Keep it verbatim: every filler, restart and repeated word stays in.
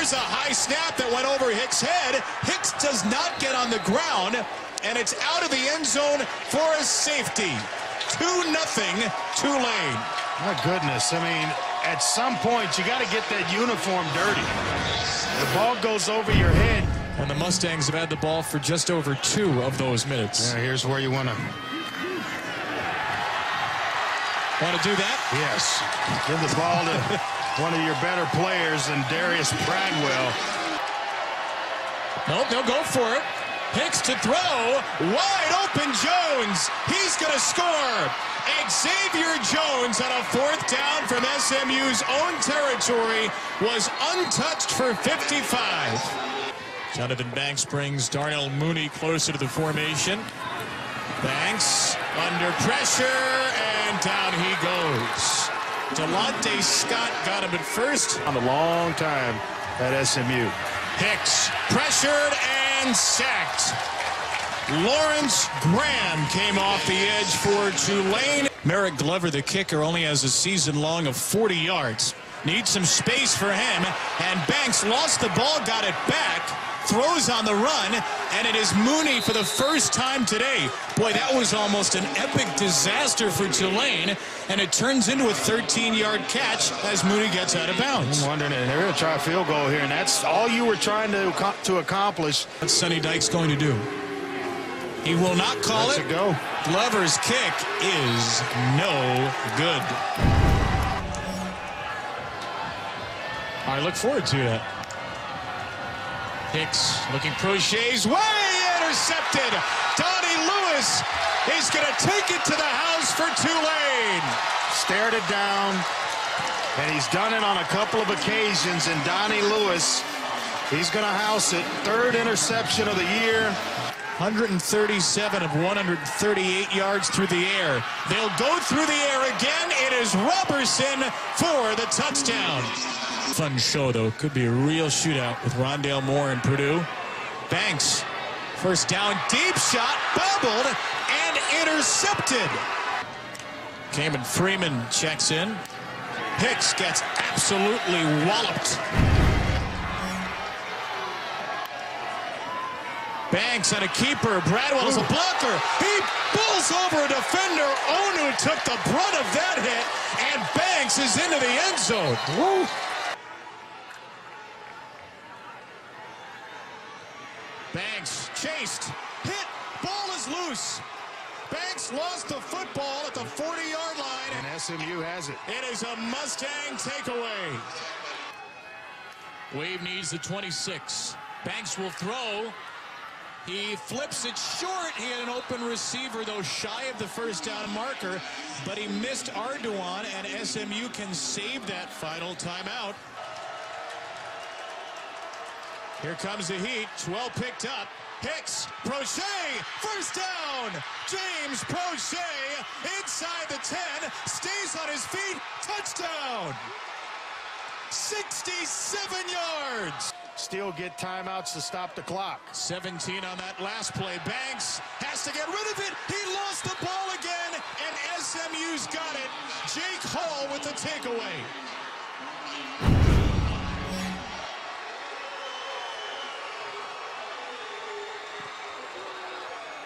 Here's a high snap that went over Hicks' head. Hicks does not get on the ground, and it's out of the end zone for a safety. two nothing Tulane. My goodness, I mean, at some point, you got to get that uniform dirty. The ball goes over your head. And the Mustangs have had the ball for just over two of those minutes. Yeah, here's where you want to... Want to do that? Yes. Give the ball to one of your better players than Darius Bradwell. Nope, they'll go for it. Hicks to throw. Wide open Jones. He's going to score. Xavier Jones on a fourth down from S M U's own territory was untouched for fifty-five. Jonathan Banks brings Darnell Mooney closer to the formation. Banks under pressure, and down he goes. Delonte Scott got him at first. On a long time at S M U. Hicks pressured and sacked. Lawrence Graham came off the edge for Tulane. Merrick Glover, the kicker, only has a season long of forty yards. Needs some space for him, and Banks lost the ball, got it back, throws on the run, and it is Mooney for the first time today. Boy, that was almost an epic disaster for Tulane, and it turns into a thirteen-yard catch as Mooney gets out of bounds. I'm wondering, if they're going to try a field goal here, and that's all you were trying to, to accomplish. What's Sonny Dykes going to do? He will not call Let's it. it go. Glover's kick is no good. I look forward to that. Hicks looking Proche's way, intercepted. Donnie Lewis is going to take it to the house for Tulane. Stared it down, and he's done it on a couple of occasions. And Donnie Lewis, he's going to house it. Third interception of the year. one thirty-seven of one thirty-eight yards through the air. They'll go through the air again. It is Robertson for the touchdown. Fun show, though. Could be a real shootout with Rondale Moore and Purdue. Banks, first down, deep shot, bobbled, and intercepted. Cayman Freeman checks in. Hicks gets absolutely walloped. Banks and a keeper. Bradwell is a blocker. He pulls over a defender. Onu took the brunt of that hit, and Banks is into the end zone. Woo. Banks chased, hit, ball is loose. Banks lost the football at the forty-yard line. And S M U has it. It is a Mustang takeaway. Wave needs the twenty-six. Banks will throw. He flips it short. He had an open receiver, though, shy of the first down marker. But he missed Arduan, and S M U can save that final timeout. Here comes the heat. It's well picked up. Hicks, Proche, first down. James Proche inside the ten, stays on his feet. Touchdown. sixty-seven yards. Still get timeouts to stop the clock. seventeen on that last play. Banks has to get rid of it. He lost the ball again, and S M U's got it. Jake Hall with the takeaway.